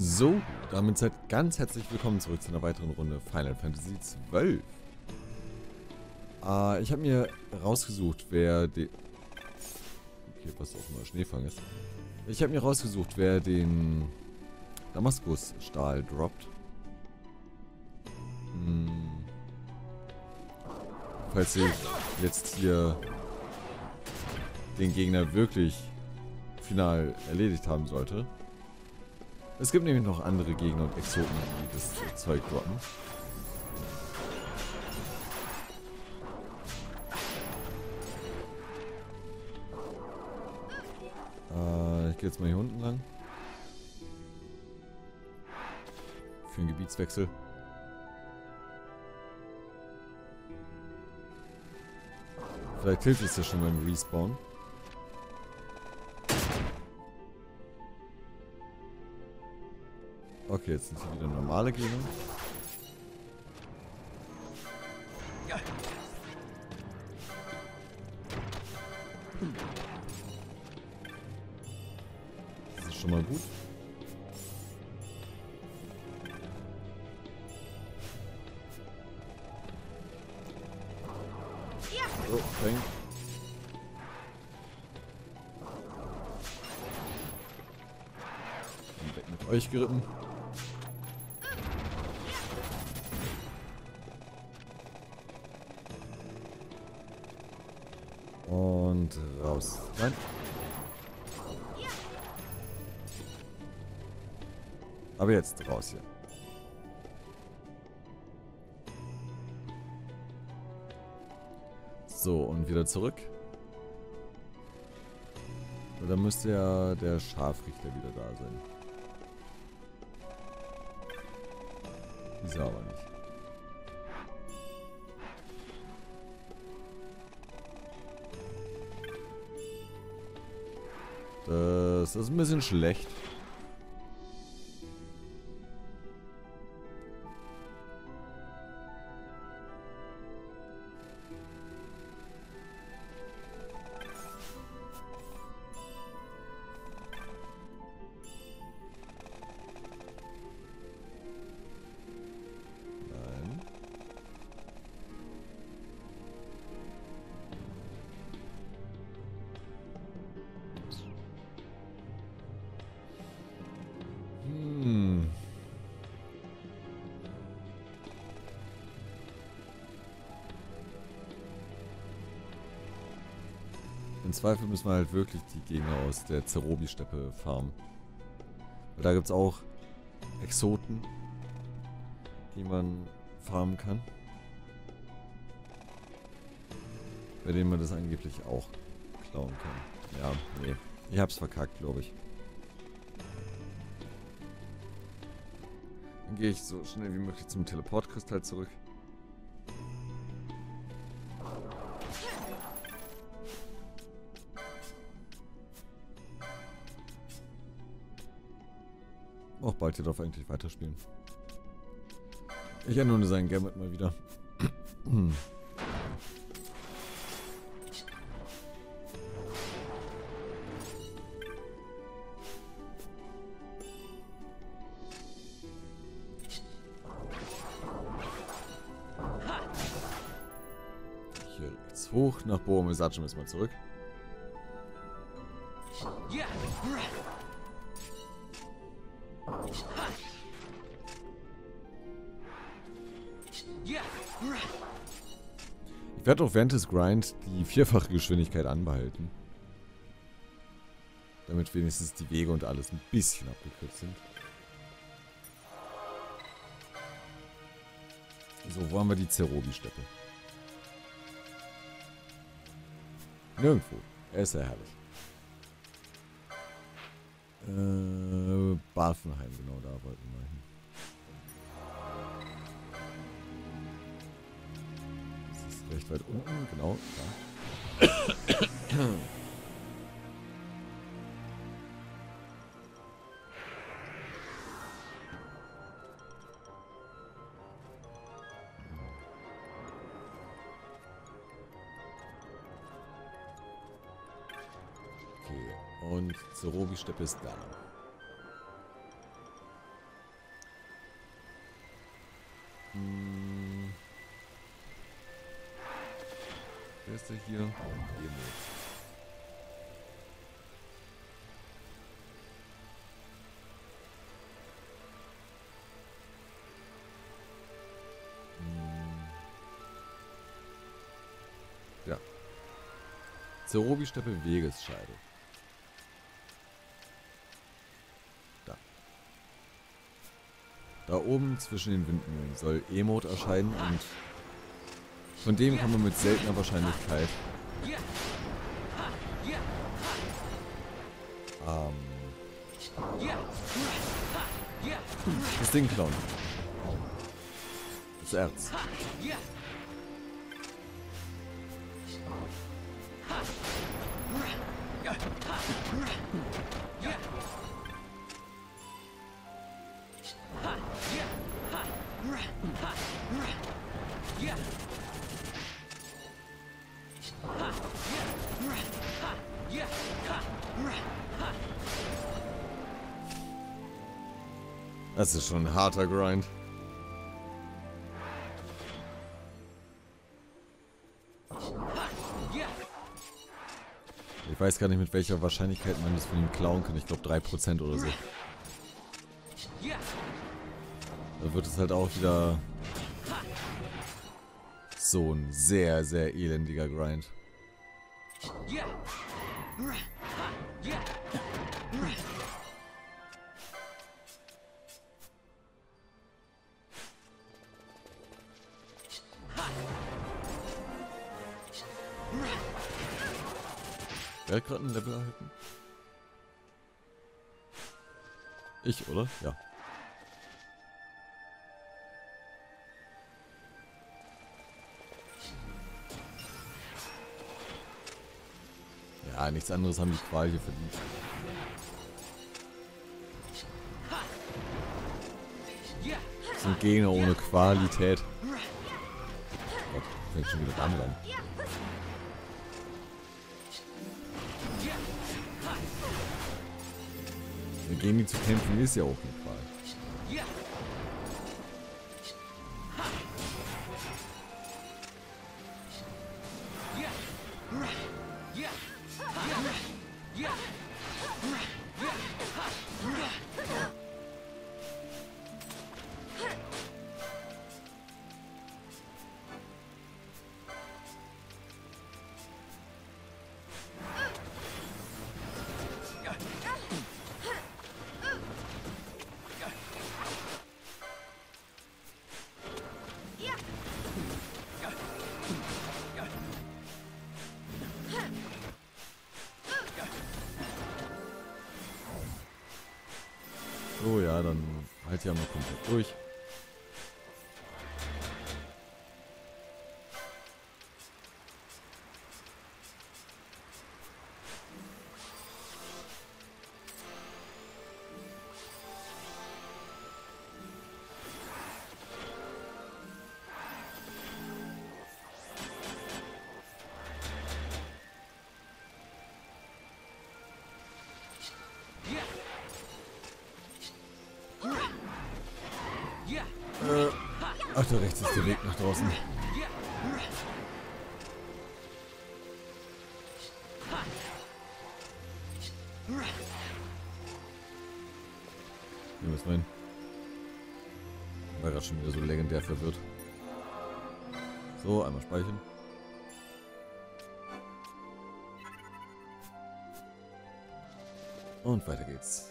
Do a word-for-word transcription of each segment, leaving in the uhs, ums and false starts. So, damit seid ganz herzlich willkommen zurück zu einer weiteren Runde Final Fantasy zwölf. Äh, ich habe mir rausgesucht, wer den... Okay, was auch immer Schneefang ist. Ich habe mir rausgesucht, wer den Damaskus-Stahl droppt. Hm. Falls ich jetzt hier den Gegner wirklich final erledigt haben sollte. Es gibt nämlich noch andere Gegner und Exoten, die das Zeug droppen. Äh, ich gehe jetzt mal hier unten lang. Für einen Gebietswechsel. Vielleicht hilft es ja schon beim Respawn. Okay, jetzt sind hier wieder normale Gegner. Das ist schon mal gut. Oh, bang. Und weg mit euch geritten. Und raus. Nein. Aber jetzt raus hier. So, und wieder zurück. Da müsste ja der Scharfrichter wieder da sein. Ist er aber nicht. Das ist ein bisschen schlecht. Im Zweifel müssen wir halt wirklich die Gegner aus der Zerobi-Steppe farmen. Weil da gibt es auch Exoten, die man farmen kann. Bei denen man das angeblich auch klauen kann. Ja, nee. Ich hab's verkackt, glaube ich. Dann gehe ich so schnell wie möglich zum Teleportkristall zurück. Auch bald hier darf eigentlich weiterspielen. Ich ernenne seinen Gamut mal wieder. Hier geht's hoch. Nach Bohemisatschim ist mal zurück. Ich werde auch während des Grind die vierfache Geschwindigkeit anbehalten. Damit wenigstens die Wege und alles ein bisschen abgekürzt sind. So, wo haben wir die Zerobi-Steppe? Nirgendwo. Er ist ja herrlich. Äh, Waffenheim, genau, da wollten wir hin. Das ist recht weit unten, genau, da. Okay, und Zerobi-Steppe ist da. ist er hier? Emot. Ja. Zerobi-Steppe, Wegesscheide. Da oben zwischen den Windmühlen soll Emot erscheinen und von dem kann man mit seltener Wahrscheinlichkeit ähm, das Ding klauen. Das Erz. Das ist schon ein harter Grind. Ich weiß gar nicht, mit welcher Wahrscheinlichkeit man das von ihm klauen kann. Ich glaube drei Prozent oder so. Da wird es halt auch wieder so ein sehr, sehr elendiger Grind. Wer hat gerade ein Level erhalten? Ich, oder? Ja. Ja, nichts anderes haben die Qual hier verdient. Das sind Gegner ohne Qualität. Oh Gott, fängt schon wieder damit an. Gegen die zu kämpfen ist ja auch eine Qual. So, ja, dann halt ja mal komplett durch. Ach, da rechts ist der Weg nach draußen. Hier müssen wir hin. War gerade schon wieder so legendär verwirrt. So, einmal speichern. Und weiter geht's.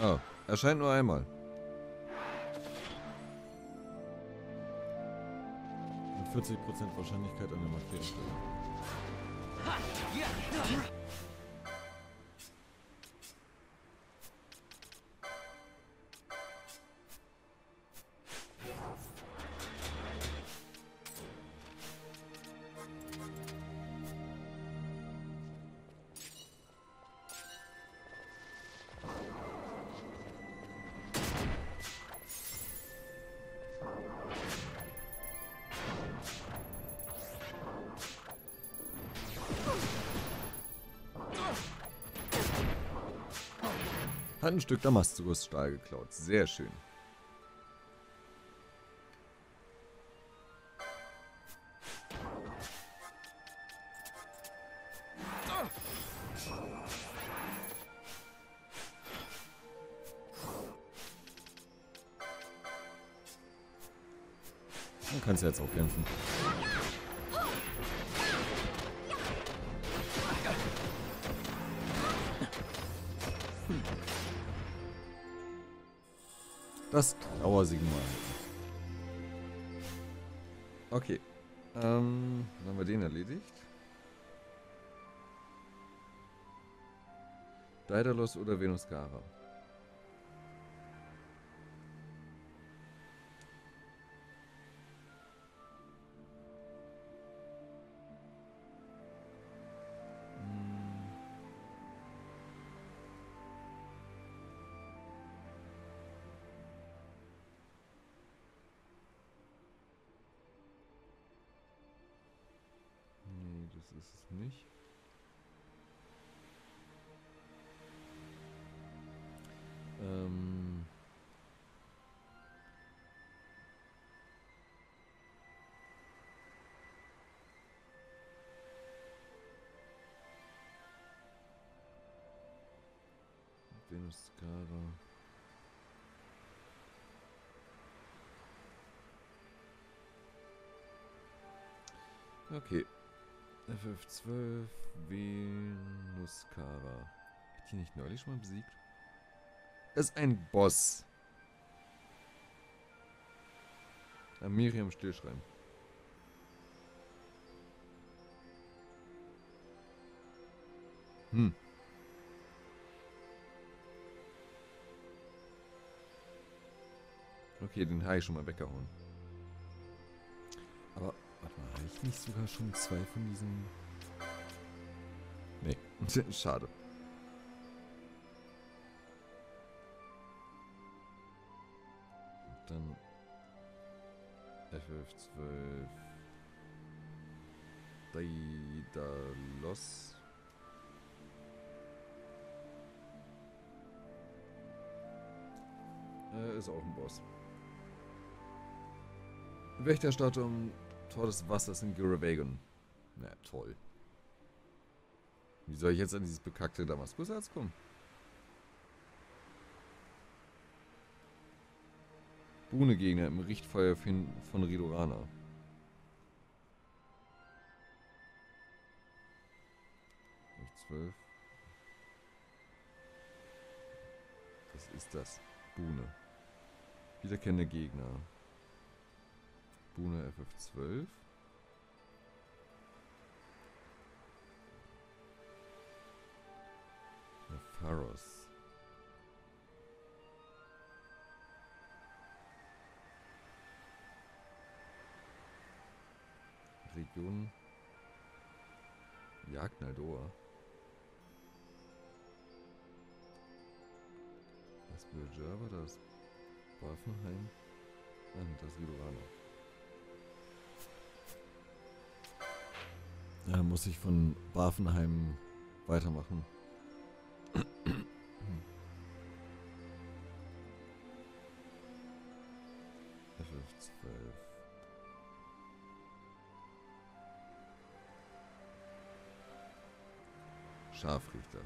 Ah, erscheint nur einmal. Mit vierzig Prozent Wahrscheinlichkeit an der markierten Stelle. Hat ein Stück Damaskus-Stahl geklaut. Sehr schön. Dann kannst du jetzt auch kämpfen. Das Trauersignal. Okay. Ähm, dann haben wir den erledigt. Daedalus oder Venus Gara? Venus Gara. Okay. F F zwölf, Venus Gara. Hat die nicht neulich schon mal besiegt? Ist ein Boss. Am Miriam stillschreiben. Hm. Okay, den Hai schon mal weggehauen. Aber, warte mal, habe ich nicht sogar schon zwei von diesen... Nee, schade. Und dann... F F zwölf... Daedalus... Äh, ist auch ein Boss. Wächterstattung, Tor des Wassers in Girabagon. Na toll. Wie soll ich jetzt an dieses bekackte Damaskus-Herz kommen? Buhne-Gegner im Richtfeuer von Ridorana. zwölf. Was ist das? Buhne. Wiederkehrende Gegner. Buhne F F zwölf. Pharos. Region. Jagnador. Das Bujerba, das Waffenheim und das Liderale. Ja, muss ich von Waffenheim weitermachen. F F zwölf. Schafrichter.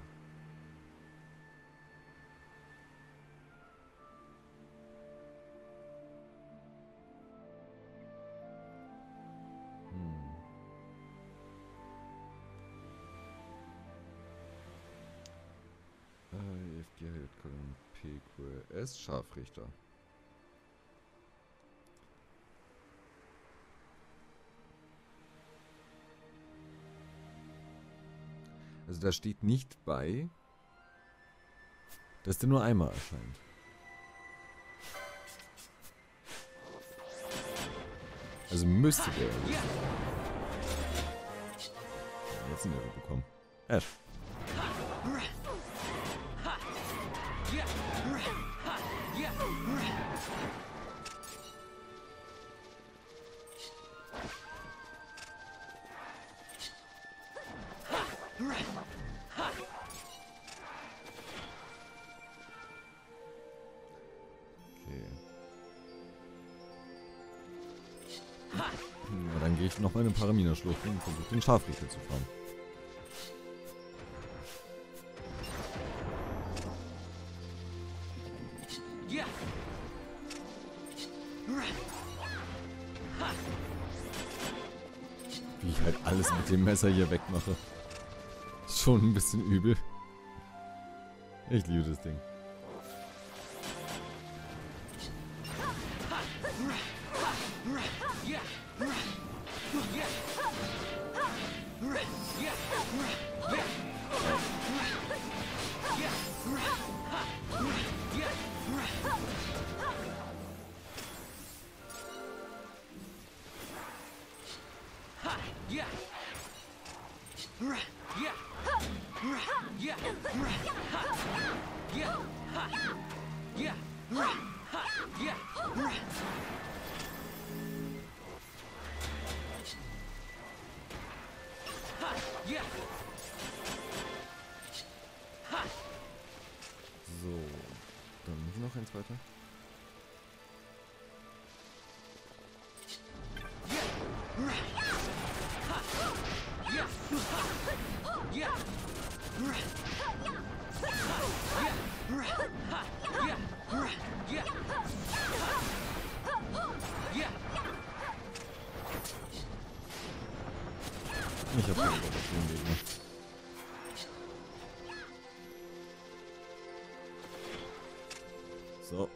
P Q S Scharfrichter. Also da steht nicht bei, dass der nur einmal erscheint. Also müsste der. Jetzt sind wir bekommen. Ash. Nochmal in den Paramina Schlucht und versucht den Scharfrichter zu fahren. alles mit dem Messer hier wegmache. Schon ein bisschen übel. Ich liebe das Ding. Ich hab keinen Bock auf den Gegner. So.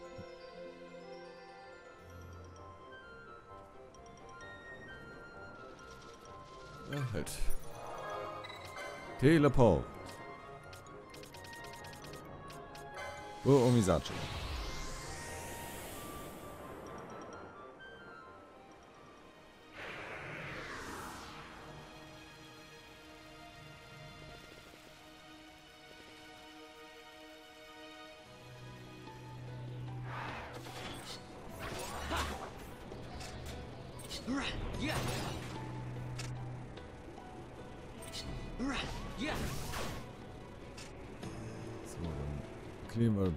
Ja, halt. Teleport. Bohemisatschim.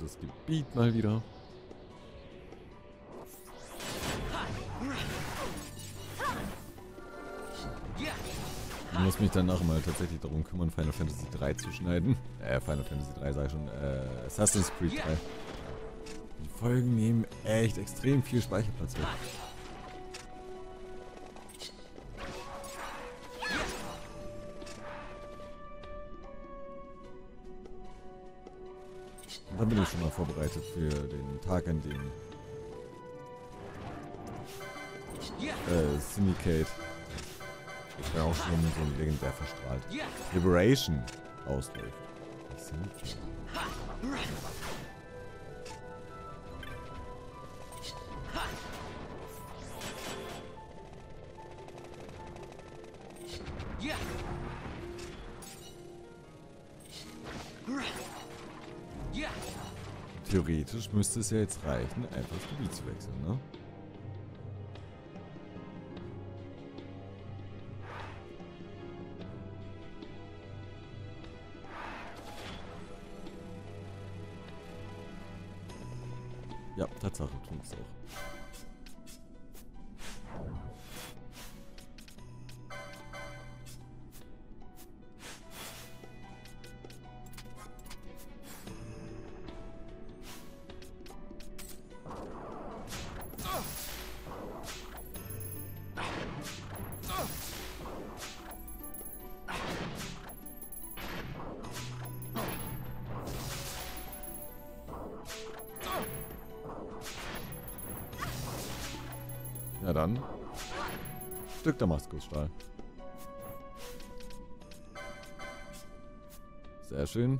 Das Gebiet mal wieder. Ich muss mich danach mal tatsächlich darum kümmern, Final Fantasy drei zu schneiden. Äh, Final Fantasy drei sag ich schon, äh, Assassin's Creed drei. Die Folgen nehmen echt extrem viel Speicherplatz weg. Da bin ich schon mal vorbereitet für den Tag, an dem äh, Syndicate. Ich bin auch schon mit so einem legendär verstrahlt. Liberation ausläuft. Syndicate. Theoretisch müsste es ja jetzt reichen, einfach das Gebiet zu wechseln, ne? Ja, Tatsache, tun es auch. Na dann. Stück Damaskus-Stahl. Sehr schön.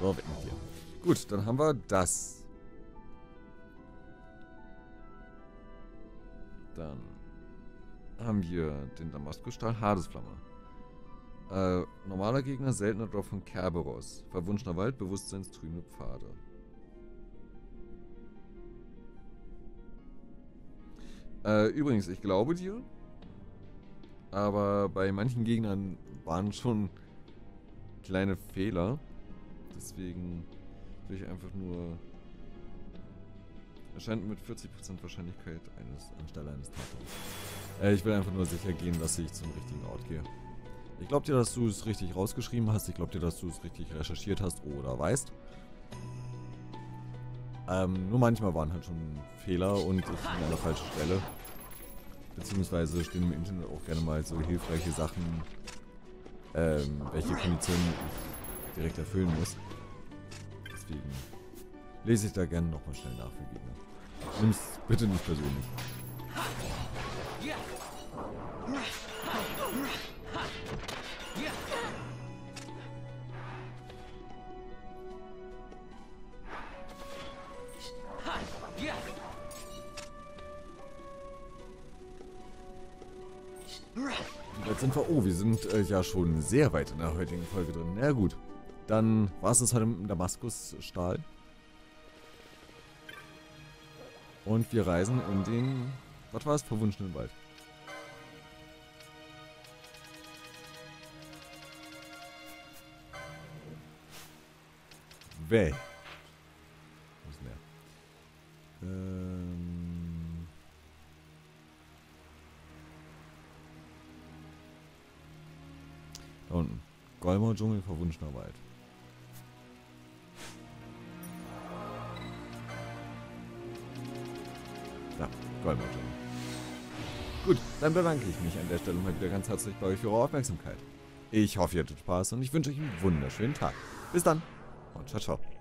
So, weg mit dir. Gut, dann haben wir das. Dann haben wir den Damaskus-Stahl Hadesflamme. Äh, normaler Gegner, seltener Drop von Kerberos. Verwunschener Wald, bewusstseinstrübende Pfade. Äh, übrigens, ich glaube dir, aber bei manchen Gegnern waren schon kleine Fehler. Deswegen will ich einfach nur... Erscheint mit vierzig Prozent Wahrscheinlichkeit eines anstelle eines Tators. Äh, ich will einfach nur sicher gehen, dass ich zum richtigen Ort gehe. Ich glaube dir, dass du es richtig rausgeschrieben hast. Ich glaube dir, dass du es richtig recherchiert hast oder weißt. Ähm, nur manchmal waren halt schon Fehler und ich bin an der falschen Stelle. Beziehungsweise stehen im Internet auch gerne mal so hilfreiche Sachen, ähm, welche Konditionen ich direkt erfüllen muss. Deswegen lese ich da gerne nochmal schnell nach für Gegner. Nimm's bitte nicht persönlich. Oh, wir sind äh, ja schon sehr weit in der heutigen Folge drin. Na gut, dann war es das heute mit dem Damaskus-Stahl. Und wir reisen in den, was war es, verwunschenen Wald. Weh. Wo ist denn der? Ähm... Da unten. Golmo-Dschungel, Verwunschener Wald. Da, Golmo-Dschungel. Gut, dann bedanke ich mich an der Stelle mal wieder ganz herzlich bei euch für eure Aufmerksamkeit. Ich hoffe, ihr hattet Spaß und ich wünsche euch einen wunderschönen Tag. Bis dann und ciao, ciao.